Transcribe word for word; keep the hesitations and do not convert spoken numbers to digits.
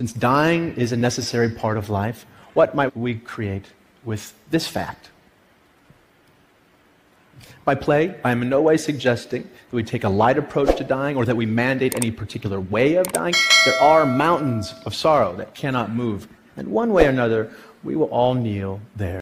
Since dying is a necessary part of life, what might we create with this fact? By play, I am in no way suggesting that we take a light approach to dying or that we mandate any particular way of dying. There are mountains of sorrow that cannot move, and one way or another, we will all kneel there.